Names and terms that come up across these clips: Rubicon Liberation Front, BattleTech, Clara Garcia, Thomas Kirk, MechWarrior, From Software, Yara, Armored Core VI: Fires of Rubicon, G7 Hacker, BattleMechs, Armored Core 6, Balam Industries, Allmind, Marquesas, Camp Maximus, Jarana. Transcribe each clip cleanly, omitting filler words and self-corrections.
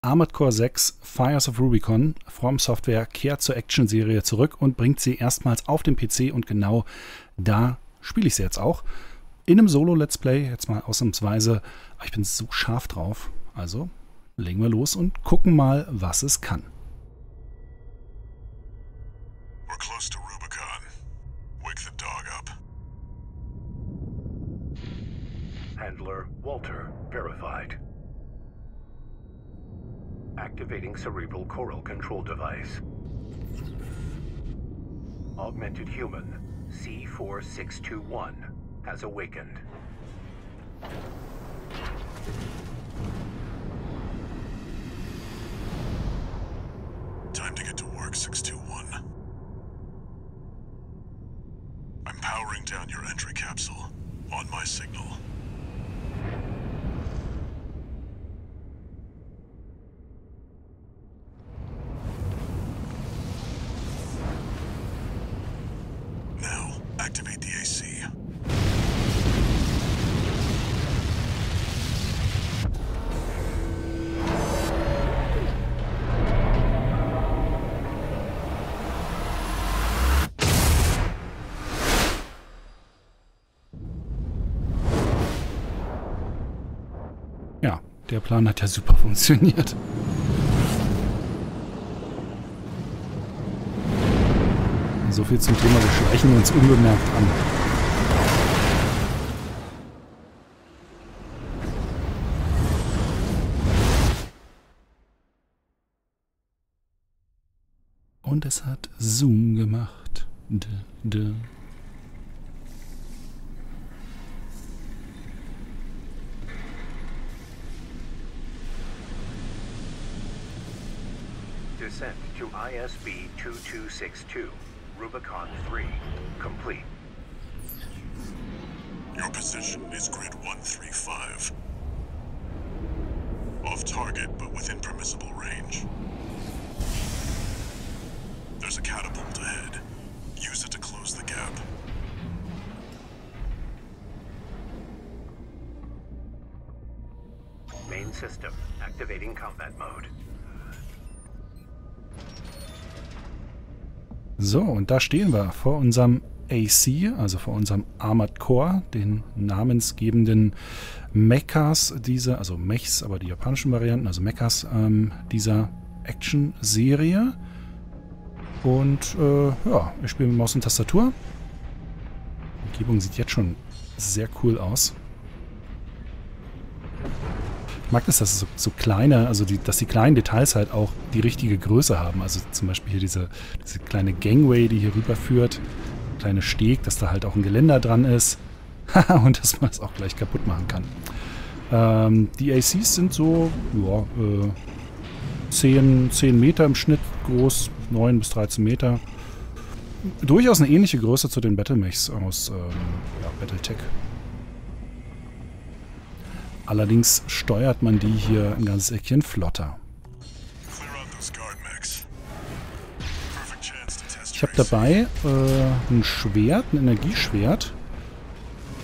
Armored Core VI: Fires of Rubicon. From Software kehrt zur Action-Serie zurück und bringt sie erstmals auf den PC, und genau da spiele ich sie jetzt auch. In einem Solo-Let's Play, jetzt mal ausnahmsweise. Ich bin so scharf drauf, also legen wir los und gucken mal, was es kann. We're close to Rubicon. Wake the dog up. Handler Walter verified. Activating cerebral coral control device. Augmented human C4621 has awakened. Time to get to work, 621. I'm powering down your entry capsule on my signal. Activate the AC. Ja, der Plan hat ja super funktioniert. So viel zum Thema, wir schleichen uns unbemerkt an. Und es hat Zoom gemacht. Descent to ISB 2262. Rubicon 3, complete. Your position is grid 135. Off target, but within permissible range. There's a catapult ahead. Use it to close the gap. Main system, activating combat mode. So, und da stehen wir vor unserem AC, also vor unserem Armored Core, den namensgebenden Mechas dieser, also Mechs, aber die japanischen Varianten, also Mechas dieser Action-Serie. Und ja, ich spiele mit Maus und Tastatur. Die Umgebung sieht jetzt schon sehr cool aus. Ich mag das, dass es so kleine, also dass die kleinen Details halt auch die richtige Größe haben. Also zum Beispiel hier diese kleine Gangway, die hier rüberführt, kleine Steg, dass da halt auch ein Geländer dran ist. Und dass man es auch gleich kaputt machen kann. Die ACs sind so, ja, 10 Meter im Schnitt groß, 9 bis 13 Meter. Durchaus eine ähnliche Größe zu den BattleMechs aus ja, BattleTech. Allerdings steuert man die hier ein ganzes Eckchen flotter. Ich habe dabei ein Schwert, ein Energieschwert.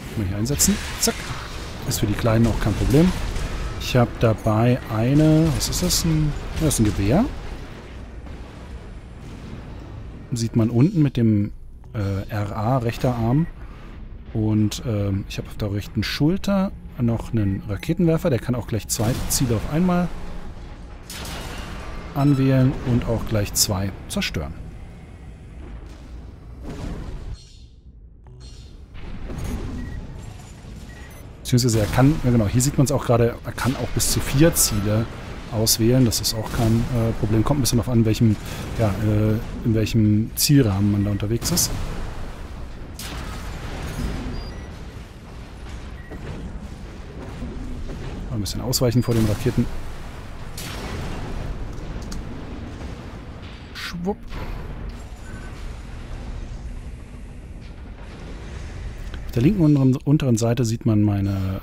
Kann man hier einsetzen. Zack. Ist für die Kleinen auch kein Problem. Ich habe dabei eine... Was ist das? Das ist ein Gewehr. Sieht man unten mit dem RA, rechter Arm. Und ich habe auf der rechten Schulter noch einen Raketenwerfer, der kann auch gleich 2 Ziele auf einmal anwählen und auch gleich 2 zerstören. Beziehungsweise er kann, ja genau, hier sieht man es auch gerade, er kann auch bis zu 4 Ziele auswählen, das ist auch kein Problem. Kommt ein bisschen darauf an, welchem, ja, in welchem Zielrahmen man da unterwegs ist. Ein bisschen ausweichen vor den Raketen. Schwupp. Auf der linken unteren Seite sieht man meine,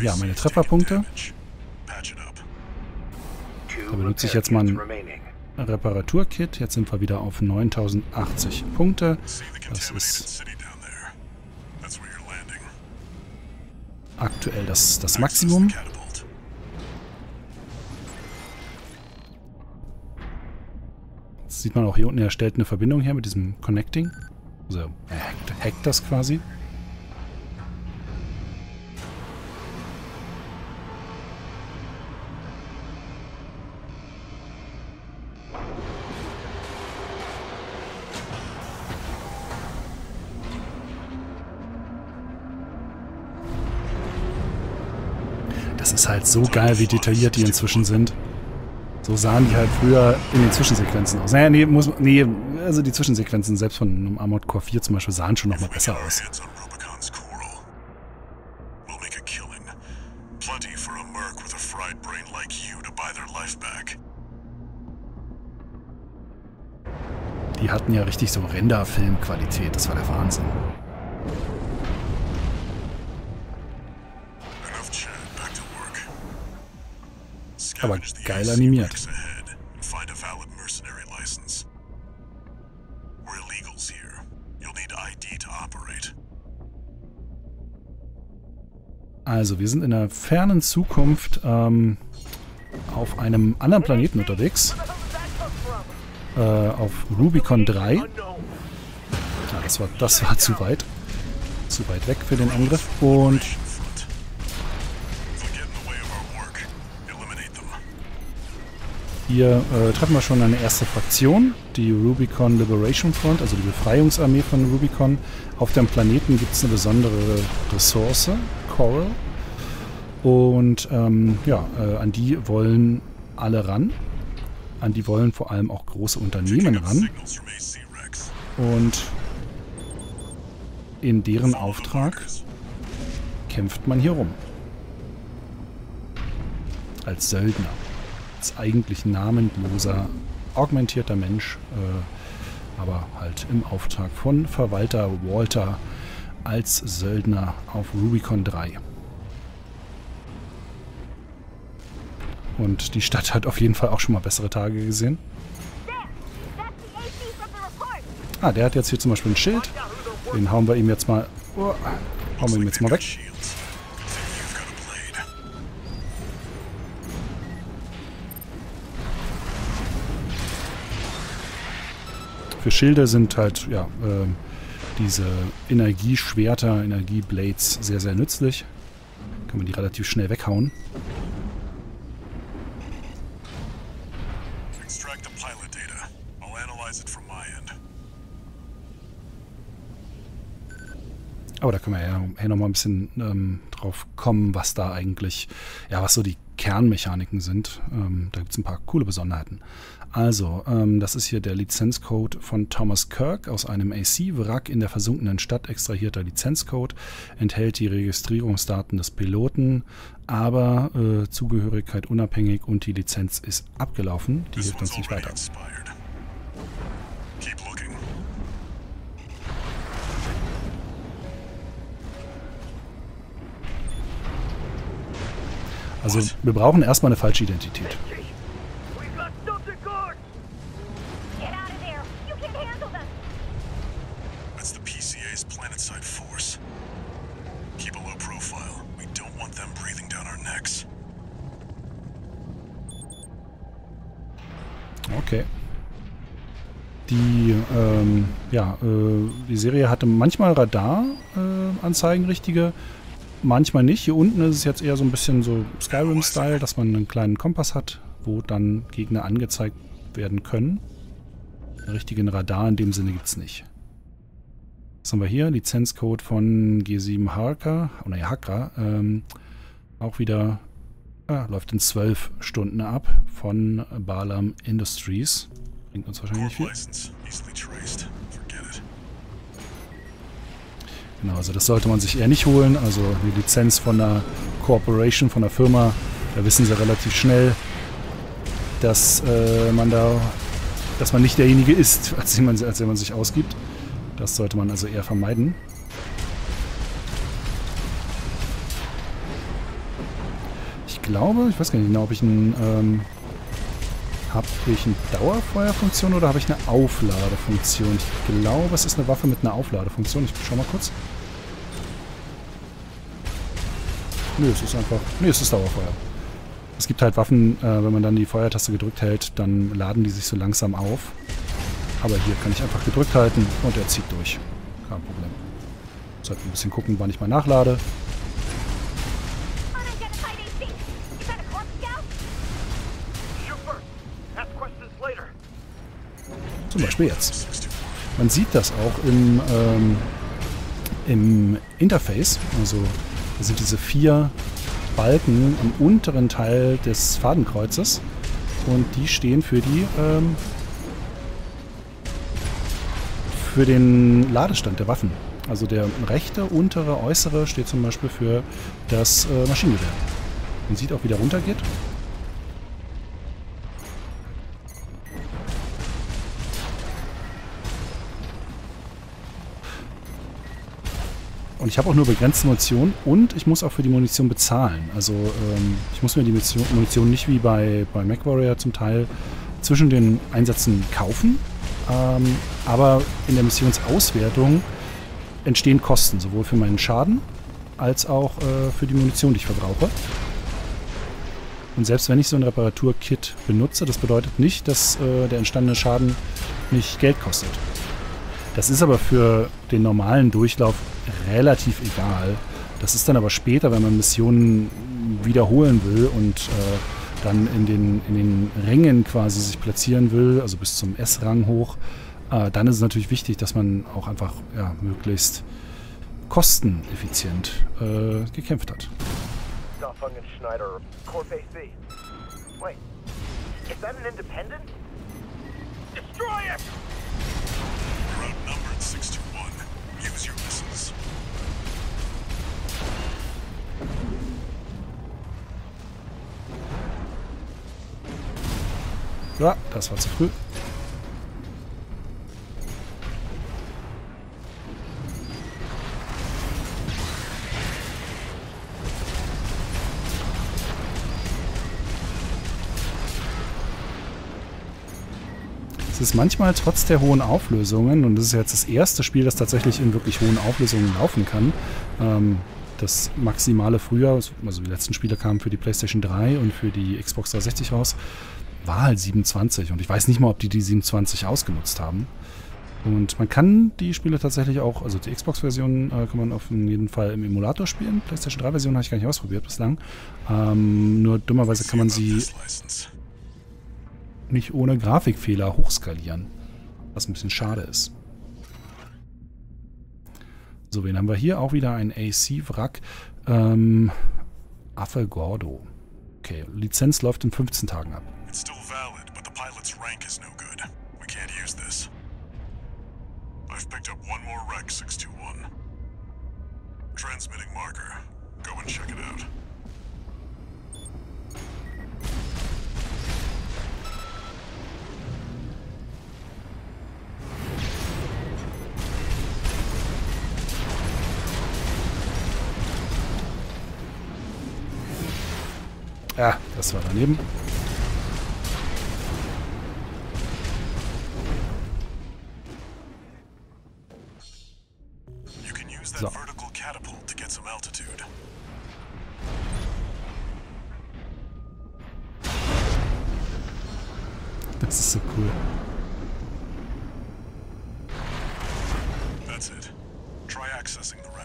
ja, meine Trefferpunkte. Da benutze ich jetzt mal ein Reparaturkit. Jetzt sind wir wieder auf 9080 Punkte. Das ist aktuell das Maximum. Jetzt sieht man auch hier unten, er stellt eine Verbindung her mit diesem Connecting. Also er hackt das quasi. Das ist halt so geil, wie detailliert die inzwischen sind. So sahen die halt früher in den Zwischensequenzen aus. Naja, also die Zwischensequenzen selbst von einem Armored Core 4 zum Beispiel sahen schon nochmal besser aus. Die hatten ja richtig so Render-Film-Qualität, das war der Wahnsinn. Aber geil animiert. Also, wir sind in der fernen Zukunft auf einem anderen Planeten unterwegs. Auf Rubicon 3. Ja, das war zu weit. Zu weit weg für den Angriff. Und hier treffen wir schon eine erste Fraktion, die Rubicon Liberation Front, also die Befreiungsarmee von Rubicon. Auf dem Planeten gibt es eine besondere Ressource, Coral. Und an die wollen alle ran. An die wollen vor allem auch große Unternehmen ran. Und in deren Auftrag kämpft man hier rum. Als Söldner. Als eigentlich namenloser, augmentierter Mensch, aber halt im Auftrag von Verwalter Walter als Söldner auf Rubicon 3. Und die Stadt hat auf jeden Fall auch schon mal bessere Tage gesehen. Ah, der hat jetzt hier zum Beispiel ein Schild. Den hauen wir ihm jetzt mal, weg. Für Schilde sind halt diese Energieschwerter, Energieblades sehr, sehr nützlich. Kann man die relativ schnell weghauen. Aber da können wir ja nochmal ein bisschen drauf kommen, was da eigentlich, was so die Kernmechaniken sind. Da gibt es ein paar coole Besonderheiten. Also, das ist hier der Lizenzcode von Thomas Kirk. Aus einem AC-Wrack in der versunkenen Stadt extrahierter Lizenzcode, enthält die Registrierungsdaten des Piloten, aber Zugehörigkeit unabhängig und die Lizenz ist abgelaufen. Die hilft uns nicht weiter. Also, wir brauchen erstmal eine falsche Identität. Okay. Die Serie hatte manchmal Radar-Anzeigen, richtige, manchmal nicht. Hier unten ist es jetzt eher so ein bisschen so Skyrim-Style, dass man einen kleinen Kompass hat, wo dann Gegner angezeigt werden können. Einen richtigen Radar in dem Sinne gibt es nicht. Was haben wir hier? Lizenzcode von G7 Hacker. Auch wieder. Läuft in 12 Stunden ab von Balam Industries. Bringt uns wahrscheinlich viel. Genau, also das sollte man sich eher nicht holen. Also eine Lizenz von einer Corporation, von einer Firma, da wissen sie relativ schnell, dass man nicht derjenige ist, als wenn man sich ausgibt. Das sollte man also eher vermeiden. Ich weiß gar nicht genau, habe ich eine Dauerfeuerfunktion oder habe ich eine Aufladefunktion? Ich glaube, es ist eine Waffe mit einer Aufladefunktion. Ich schau mal kurz. Es ist Dauerfeuer. Es gibt halt Waffen, wenn man dann die Feuertaste gedrückt hält, dann laden die sich so langsam auf. Aber hier kann ich einfach gedrückt halten und er zieht durch. Kein Problem. Jetzt halt ein bisschen gucken, wann ich mal nachlade. Zum Beispiel jetzt. Man sieht das auch im Interface. Also da sind diese 4 Balken am unteren Teil des Fadenkreuzes und die stehen für die für den Ladestand der Waffen. Also der rechte, untere, äußere steht zum Beispiel für das Maschinengewehr. Man sieht auch, wie der runtergeht. Und ich habe auch nur begrenzte Munition und ich muss auch für die Munition bezahlen. Also ich muss mir die Munition nicht wie bei MechWarrior zum Teil zwischen den Einsätzen kaufen. Aber in der Missionsauswertung entstehen Kosten, sowohl für meinen Schaden als auch für die Munition, die ich verbrauche. Und selbst wenn ich so ein Reparaturkit benutze, das bedeutet nicht, dass der entstandene Schaden nicht Geld kostet. Das ist aber für den normalen Durchlauf relativ egal. Das ist dann aber später, wenn man Missionen wiederholen will und dann in den Rängen quasi sich platzieren will, also bis zum S-Rang hoch, dann ist es natürlich wichtig, dass man auch einfach ja, möglichst kosteneffizient gekämpft hat. Ja, das war zu früh. Es ist manchmal trotz der hohen Auflösungen, und das ist jetzt das erste Spiel, das tatsächlich in wirklich hohen Auflösungen laufen kann, das maximale früher, also die letzten Spiele kamen für die PlayStation 3 und für die Xbox 360 raus, war halt 27 und ich weiß nicht mal, ob die 27 ausgenutzt haben. Und man kann die Spiele tatsächlich auch, also die Xbox-Version kann man auf jeden Fall im Emulator spielen. PlayStation 3-Version habe ich gar nicht ausprobiert bislang. Nur dummerweise kann man sie nicht ohne Grafikfehler hochskalieren, was ein bisschen schade ist. So, wen haben wir hier? Auch wieder ein AC-Wrack. Affe Gordo. Okay, Lizenz läuft in 15 Tagen ab. Ja, das war daneben. So. Das ist so cool. That's it. Try accessing the rack.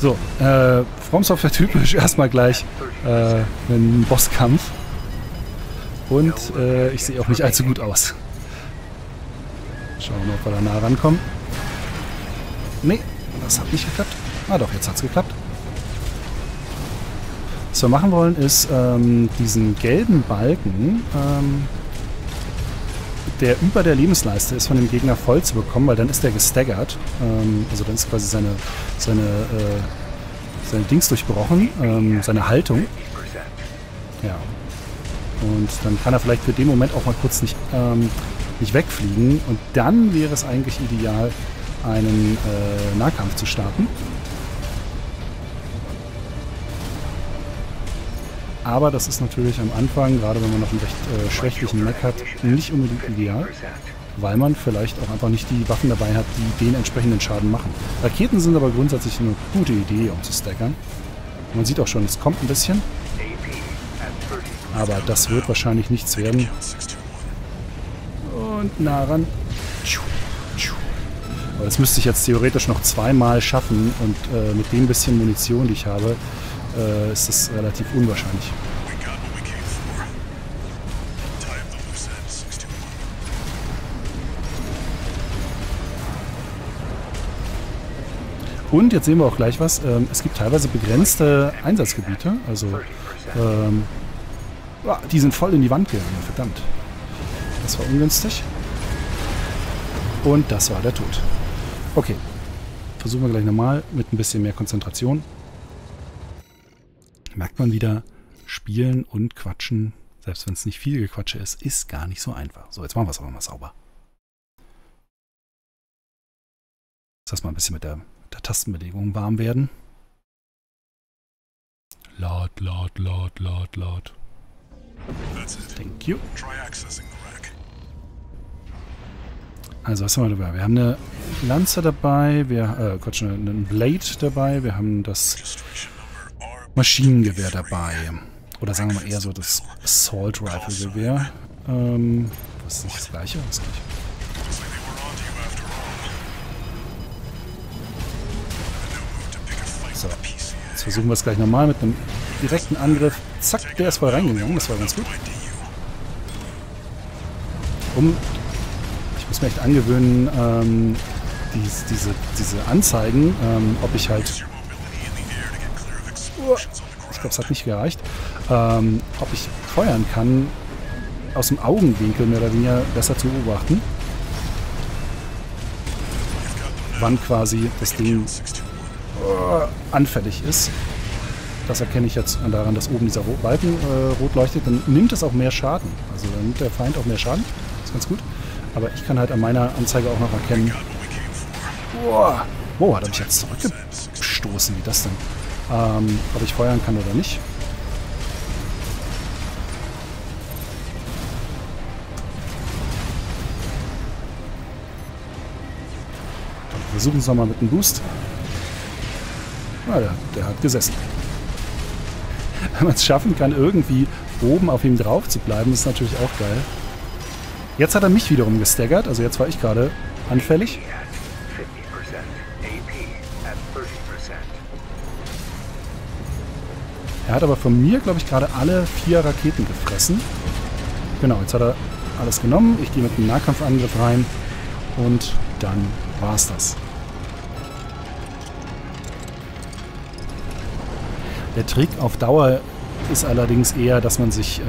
So, From Software typisch erstmal gleich einen Bosskampf. Und ich sehe auch nicht allzu gut aus. Schauen wir mal, ob wir da nah rankommen. Nee, das hat nicht geklappt. Ah doch, jetzt hat's geklappt. Was wir machen wollen, ist diesen gelben Balken, der über der Lebensleiste ist, von dem Gegner voll zu bekommen, weil dann ist der gestaggert. Also dann ist quasi seine Dings durchbrochen, seine Haltung. Ja. Und dann kann er vielleicht für den Moment auch mal kurz nicht wegfliegen. Und dann wäre es eigentlich ideal, einen Nahkampf zu starten. Aber das ist natürlich am Anfang, gerade wenn man noch einen recht schwächlichen Mech hat, nicht unbedingt ideal, weil man vielleicht auch einfach nicht die Waffen dabei hat, die den entsprechenden Schaden machen. Raketen sind aber grundsätzlich eine gute Idee, um zu stackern. Man sieht auch schon, es kommt ein bisschen. Aber das wird wahrscheinlich nichts werden. Und nah ran. Aber das müsste ich jetzt theoretisch noch zweimal schaffen und mit dem bisschen Munition, die ich habe, ist das relativ unwahrscheinlich. Und jetzt sehen wir auch gleich was. Es gibt teilweise begrenzte Einsatzgebiete. Also, die sind voll in die Wand gegangen. Verdammt. Das war ungünstig. Und das war der Tod. Okay. Versuchen wir gleich nochmal mit ein bisschen mehr Konzentration. Merkt man wieder, Spielen und Quatschen, selbst wenn es nicht viel Gequatsche ist, ist gar nicht so einfach. So, jetzt machen wir es aber mal sauber. Jetzt lass mal ein bisschen mit der Tastenbelegung warm werden. Laut, laut, laut, laut, laut. Thank you. Also, was haben wir dabei? Wir haben eine Lanze dabei, einen Blade dabei, wir haben das Maschinengewehr dabei. Oder sagen wir mal eher so das Assault Rifle Gewehr. Was ist nicht das gleiche? Das gleiche. So, jetzt versuchen wir es gleich nochmal mit einem direkten Angriff. Zack, der ist voll reingegangen. Das war ganz gut. Ich muss mir echt angewöhnen, diese Anzeigen, ob ich halt... Ich glaube, es hat nicht gereicht. Ob ich feuern kann, aus dem Augenwinkel mehr oder weniger besser zu beobachten. Wann quasi das Ding anfällig ist. Das erkenne ich jetzt daran, dass oben dieser Balken rot leuchtet. Dann nimmt es auch mehr Schaden. Also dann nimmt der Feind auch mehr Schaden. Ist ganz gut. Aber ich kann halt an meiner Anzeige auch noch erkennen. Wow, hat er mich jetzt zurückgestoßen. Wie das denn? Ob ich feuern kann oder nicht. Dann versuchen wir es nochmal mit einem Boost. Der hat gesessen. Wenn man es schaffen kann, irgendwie oben auf ihm drauf zu bleiben, ist natürlich auch geil. Jetzt hat er mich wiederum gestaggert, also jetzt war ich gerade anfällig. Er hat aber von mir, glaube ich, gerade alle 4 Raketen gefressen. Genau, jetzt hat er alles genommen. Ich gehe mit einem Nahkampfangriff rein. Und dann war's das. Der Trick auf Dauer ist allerdings eher, dass man sich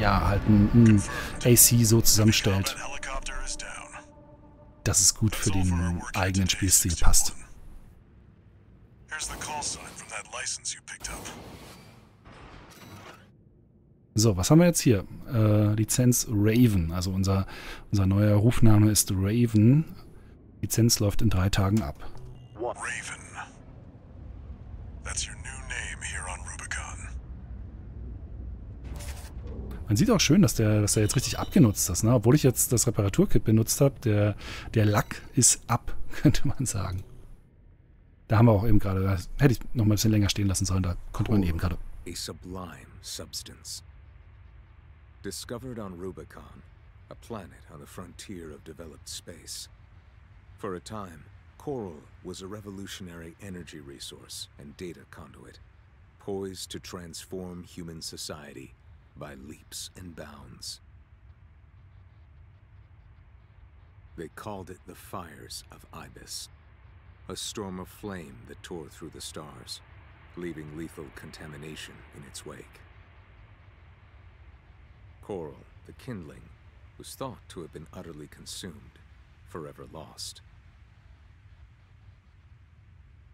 halt einen AC so zusammenstellt, dass es gut für den eigenen Spielstil passt. So, was haben wir jetzt hier? Lizenz Raven. Also unser neuer Rufname ist Raven. Lizenz läuft in 3 Tagen ab. Raven. That's your new name here on Rubicon. Man sieht auch schön, dass der jetzt richtig abgenutzt ist, ne? Obwohl ich jetzt das Reparaturkit benutzt habe, der Lack ist ab, könnte man sagen. Da haben wir auch eben gerade, da hätte ich noch mal ein bisschen länger stehen lassen sollen, da konnte man eben gerade. A sublime substance. Discovered on Rubicon, a planet on the frontier of developed space. For a time, coral was a revolutionary energy resource and data conduit, poised to transform human society by leaps and bounds. They called it the Fires of Ibis. A storm of flame that tore through the stars, leaving lethal contamination in its wake. Coral, the kindling, was thought to have been utterly consumed, forever lost.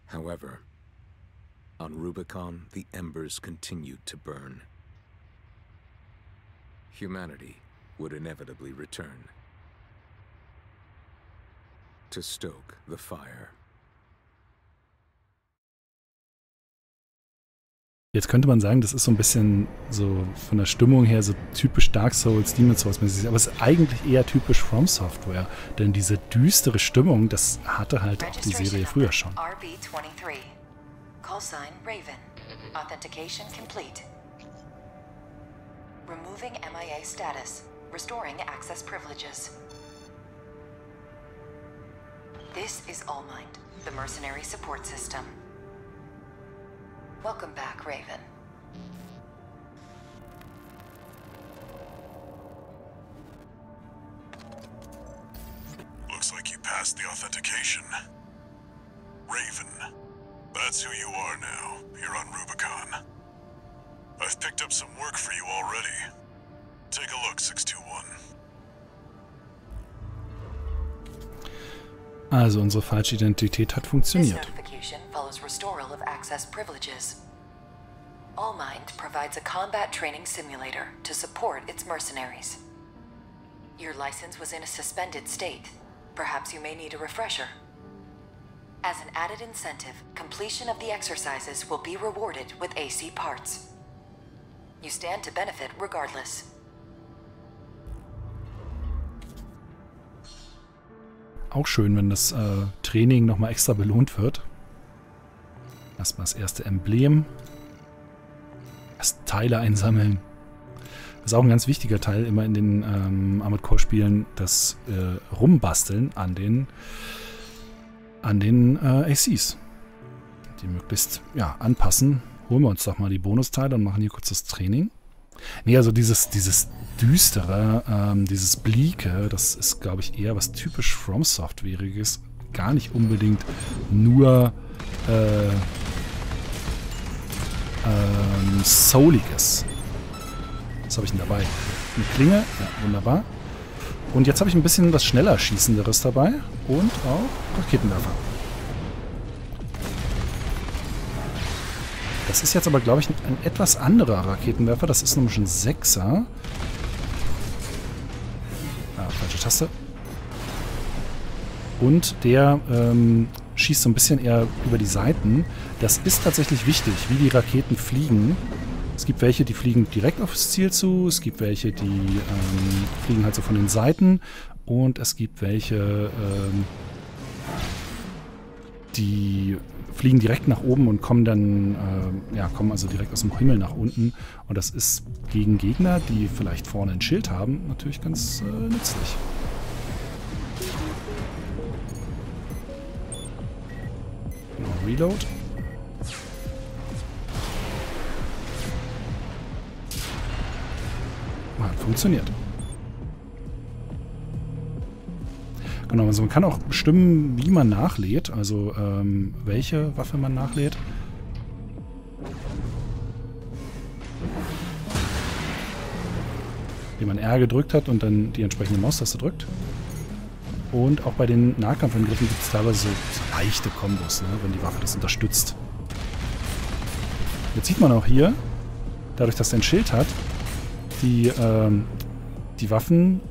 However, on Rubicon, the embers continued to burn. Humanity would inevitably return to stoke the fire. Jetzt könnte man sagen, das ist so ein bisschen so von der Stimmung her so typisch Dark Souls, Demon Souls-mäßig, aber es ist eigentlich eher typisch From Software, denn diese düstere Stimmung, das hatte halt auch die Serie früher schon. Callsign Raven. Authentication complete. Removing MIA status. Restoring access privileges. This is Allmind, the mercenary support system. Welcome back, Raven. Looks like you passed the authentication. Raven. That's who you are now, here on Rubicon. I've picked up some work for you already. Take a look, 621. Also unsere falsche Identität hat funktioniert. This notification follows restoral of access privileges. Allmind provides a combat training simulator to support its mercenaries. Your license was in a suspended state. Perhaps you may need a refresher. As an added incentive, completion of the exercises will be rewarded with AC parts. You stand to benefit regardless. Auch schön, wenn das Training nochmal extra belohnt wird. Erstmal das erste Emblem. Erst Teile einsammeln. Das ist auch ein ganz wichtiger Teil immer in den Armored Core Spielen, das Rumbasteln an den ACs. Die möglichst, ja, anpassen. Holen wir uns doch mal die Bonusteile und machen hier kurz das Training. Nee, also dieses Düstere, dieses Bleake, das ist, glaube ich, eher was typisch From Softwareiges. Gar nicht unbedingt nur Souliges. Was habe ich denn dabei? Eine Klinge, ja, wunderbar. Und jetzt habe ich ein bisschen was schneller Schießenderes dabei und auch Raketenwerfer. Das ist jetzt aber, glaube ich, ein etwas anderer Raketenwerfer. Das ist nämlich ein 6er. Ah, falsche Taste. Und der schießt so ein bisschen eher über die Seiten. Das ist tatsächlich wichtig, wie die Raketen fliegen. Es gibt welche, die fliegen direkt aufs Ziel zu. Es gibt welche, die fliegen halt so von den Seiten. Und es gibt welche, die fliegen direkt nach oben und kommen dann, kommen also direkt aus dem Himmel nach unten. Und das ist gegen Gegner, die vielleicht vorne ein Schild haben, natürlich ganz nützlich. Noch Reload. Hat funktioniert. Genau, also man kann auch bestimmen, wie man nachlädt, also welche Waffe man nachlädt. Wenn man R gedrückt hat und dann die entsprechende Maustaste drückt. Und auch bei den Nahkampfangriffen gibt es teilweise so leichte Kombos, ne, wenn die Waffe das unterstützt. Jetzt sieht man auch hier, dadurch, dass er ein Schild hat, die Waffen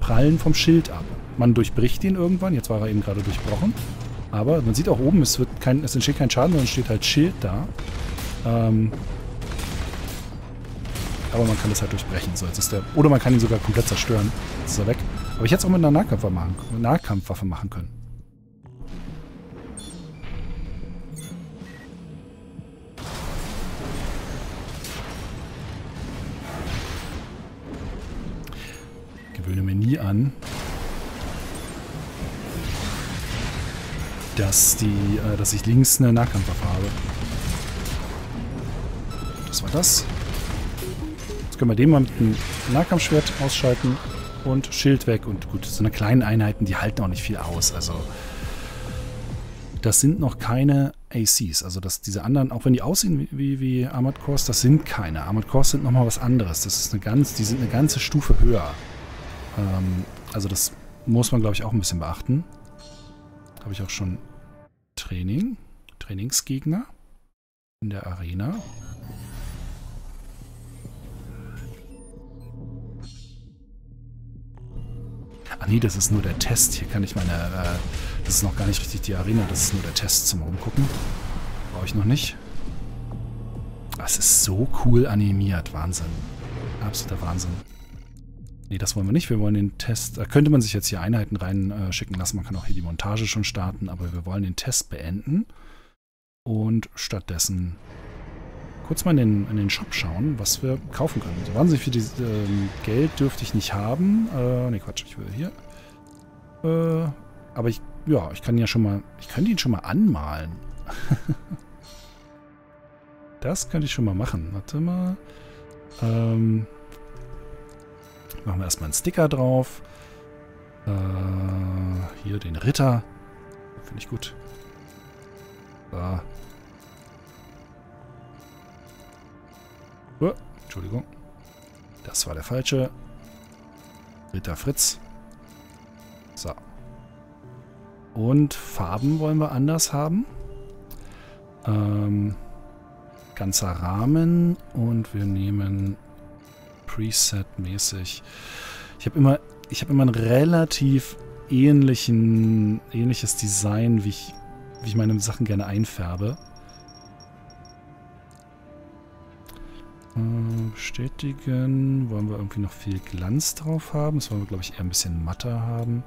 prallen vom Schild ab. Man durchbricht ihn irgendwann. Jetzt war er eben gerade durchbrochen. Aber man sieht auch oben, es entsteht kein Schaden, sondern steht halt Schild da. Aber man kann das halt durchbrechen. So, jetzt ist der, oder man kann ihn sogar komplett zerstören. Jetzt ist er weg. Aber ich hätte es auch mit einer Nahkampfwaffe machen können. Gewöhne mir nie an, dass ich links eine Nahkampfwaffe habe. Das war das. Jetzt können wir den mal mit einem Nahkampfschwert ausschalten und Schild weg. Und gut, so eine kleinen Einheiten, die halten auch nicht viel aus. Also Das sind noch keine ACs, also dass diese anderen, auch wenn die aussehen wie Armored Cores, das sind keine. Armored Cores sind nochmal was anderes. Das ist die sind eine ganze Stufe höher. Also das muss man, glaube ich, auch ein bisschen beachten. Da habe ich auch schon Trainingsgegner in der Arena. Ach nee, das ist nur der Test. Hier kann ich meine... das ist noch gar nicht richtig die Arena. Das ist nur der Test zum Rumgucken. Brauche ich noch nicht. Das ist so cool animiert. Wahnsinn. Absoluter Wahnsinn. Nee, das wollen wir nicht. Wir wollen den Test... Da könnte man sich jetzt hier Einheiten reinschicken lassen. Man kann auch hier die Montage schon starten. Aber wir wollen den Test beenden. Und stattdessen kurz mal in den Shop schauen, was wir kaufen können. So wahnsinnig viel Geld dürfte ich nicht haben. Ne, Quatsch, ich will hier. Aber ich kann ja schon mal, ich könnte ihn schon mal anmalen. Das könnte ich schon mal machen. Warte mal. Machen wir erstmal einen Sticker drauf. Hier den Ritter. Finde ich gut. Da. Entschuldigung. Das war der falsche. Ritter Fritz. So. Und Farben wollen wir anders haben. Ganzer Rahmen. Und wir nehmen Preset-mäßig. Ich habe immer ein relativ ähnliches Design, wie ich meine Sachen gerne einfärbe. Bestätigen. Wollen wir irgendwie noch viel Glanz drauf haben? Das wollen wir, glaube ich, eher ein bisschen matter haben.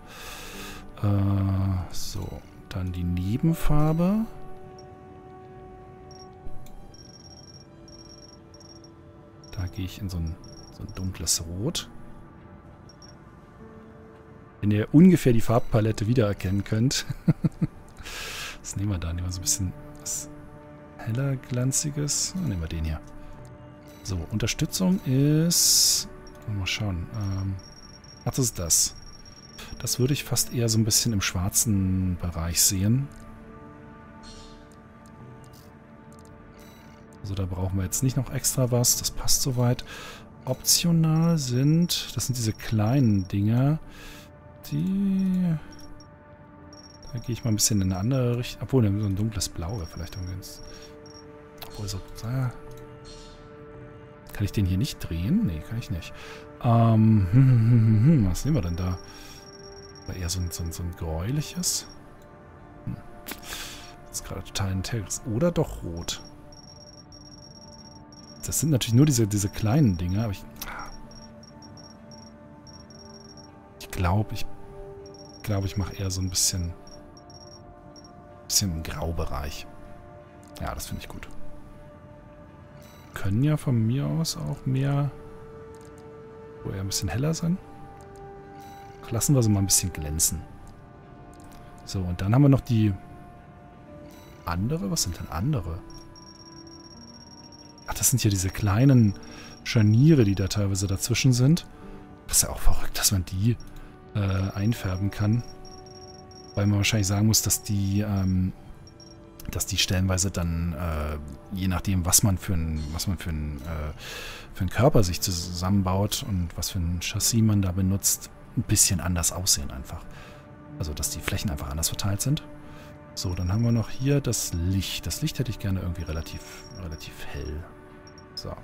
So, dann die Nebenfarbe. Da gehe ich in so ein dunkles Rot. Wenn ihr ungefähr die Farbpalette wiedererkennen könnt. Was nehmen wir da? Nehmen wir so ein bisschen was heller, glanziges. Dann nehmen wir den hier. So, Unterstützung ist... Mal schauen. Was ist das? Das würde ich fast eher so ein bisschen im schwarzen Bereich sehen. Also da brauchen wir jetzt nicht noch extra was. Das passt soweit. Optional das sind diese kleinen Dinger. Da gehe ich mal ein bisschen in eine andere Richtung. Obwohl, da haben wir so ein dunkles Blau. Vielleicht haben wir uns... Obwohl, so... Kann ich den hier nicht drehen? Nee, kann ich nicht. Was nehmen wir denn da? War eher so ein gräuliches. Das ist gerade total integrist. Oder doch rot. Das sind natürlich nur diese kleinen Dinge, aber ich glaube, ich mache eher so ein bisschen im Graubereich. Ja, das finde ich gut. Können ja von mir aus auch mehr, wo eher ein bisschen heller sein. Lassen wir sie mal ein bisschen glänzen. So, und dann haben wir noch die andere. Was sind denn andere? Ach, das sind ja diese kleinen Scharniere, die da teilweise dazwischen sind. Das ist ja auch verrückt, dass man die einfärben kann. Weil man wahrscheinlich sagen muss, dass die stellenweise dann, je nachdem, was man für einen Körper sich zusammenbaut und was für ein Chassis man da benutzt, ein bisschen anders aussehen einfach. Also, dass die Flächen einfach anders verteilt sind. So, dann haben wir noch hier das Licht. Das Licht hätte ich gerne irgendwie relativ hell. So.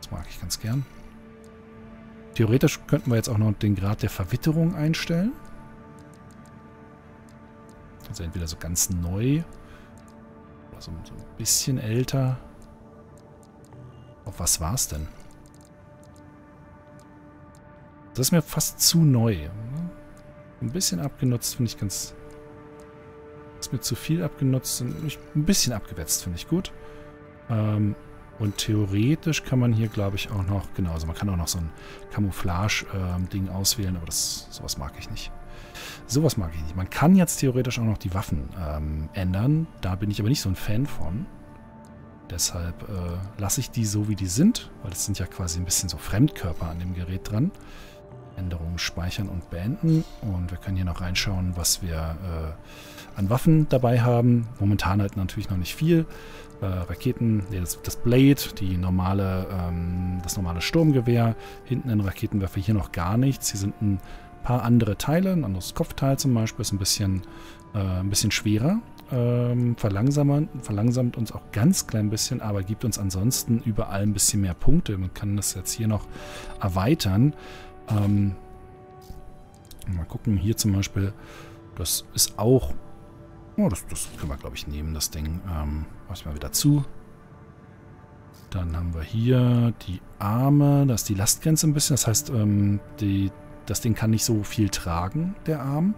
Das mag ich ganz gern. Theoretisch könnten wir jetzt auch noch den Grad der Verwitterung einstellen. Also entweder so ganz neu oder so ein bisschen älter. Auf was war es denn? Das ist mir fast zu neu. Ein bisschen abgenutzt finde ich ganz... Ist mir zu viel abgenutzt. Ein bisschen abgewetzt finde ich gut. Und theoretisch kann man hier, glaube ich, auch noch... Genau, also man kann auch noch so ein Camouflage-Ding auswählen, aber sowas mag ich nicht. Sowas mag ich nicht. Man kann jetzt theoretisch auch noch die Waffen ändern. Da bin ich aber nicht so ein Fan von. Deshalb lasse ich die so, wie die sind. Weil das sind ja quasi ein bisschen so Fremdkörper an dem Gerät dran. Änderungen speichern und beenden. Und wir können hier noch reinschauen, was wir an Waffen dabei haben. Momentan halt natürlich noch nicht viel. Raketen, das Blade, das normale Sturmgewehr. Hinten in Raketenwerfer hier noch gar nichts. Hier sind ein paar andere Teile. Ein anderes Kopfteil zum Beispiel ist ein bisschen schwerer. Verlangsamt uns auch ganz klein bisschen, aber gibt uns ansonsten überall ein bisschen mehr Punkte. Man kann das jetzt hier noch erweitern. Mal gucken, hier zum Beispiel, das ist auch, oh, das können wir, glaube ich, nehmen, das Ding. Mach ich mal wieder zu. Dann haben wir hier die Arme, da ist die Lastgrenze ein bisschen, das heißt, das Ding kann nicht so viel tragen, der Arm.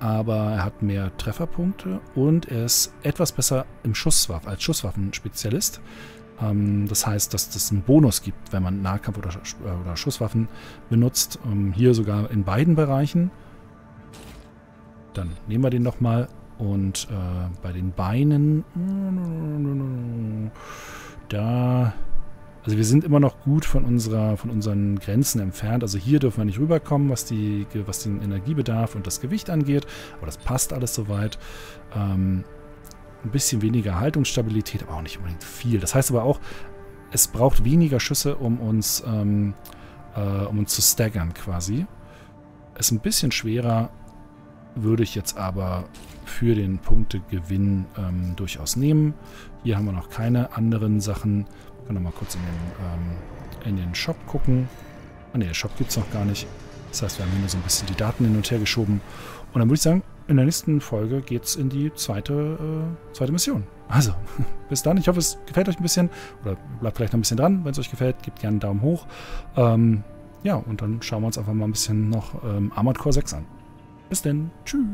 Aber er hat mehr Trefferpunkte und er ist etwas besser im als Schusswaffenspezialist. Das heißt, dass das einen Bonus gibt, wenn man Nahkampf oder Schusswaffen benutzt. Hier sogar in beiden Bereichen. Dann nehmen wir den nochmal. Und bei den Beinen... Da... Also wir sind immer noch gut von unseren Grenzen entfernt. Also hier dürfen wir nicht rüberkommen, was den Energiebedarf und das Gewicht angeht. Aber das passt alles soweit. Ein bisschen weniger Haltungsstabilität, aber auch nicht unbedingt viel. Das heißt aber auch, es braucht weniger Schüsse, um uns zu staggern quasi. Ist ein bisschen schwerer, würde ich jetzt aber für den Punktegewinn durchaus nehmen. Hier haben wir noch keine anderen Sachen. Wir können noch mal kurz in den Shop gucken. Ah ne, der Shop gibt es noch gar nicht. Das heißt, wir haben hier nur so ein bisschen die Daten hin und her geschoben. Und dann würde ich sagen, in der nächsten Folge geht es in die zweite Mission. Also, bis dann. Ich hoffe, es gefällt euch ein bisschen. Oder bleibt vielleicht noch ein bisschen dran. Wenn es euch gefällt, gebt gerne einen Daumen hoch. Ja, und dann schauen wir uns einfach mal ein bisschen noch Armored Core 6 an. Bis dann. Tschüss.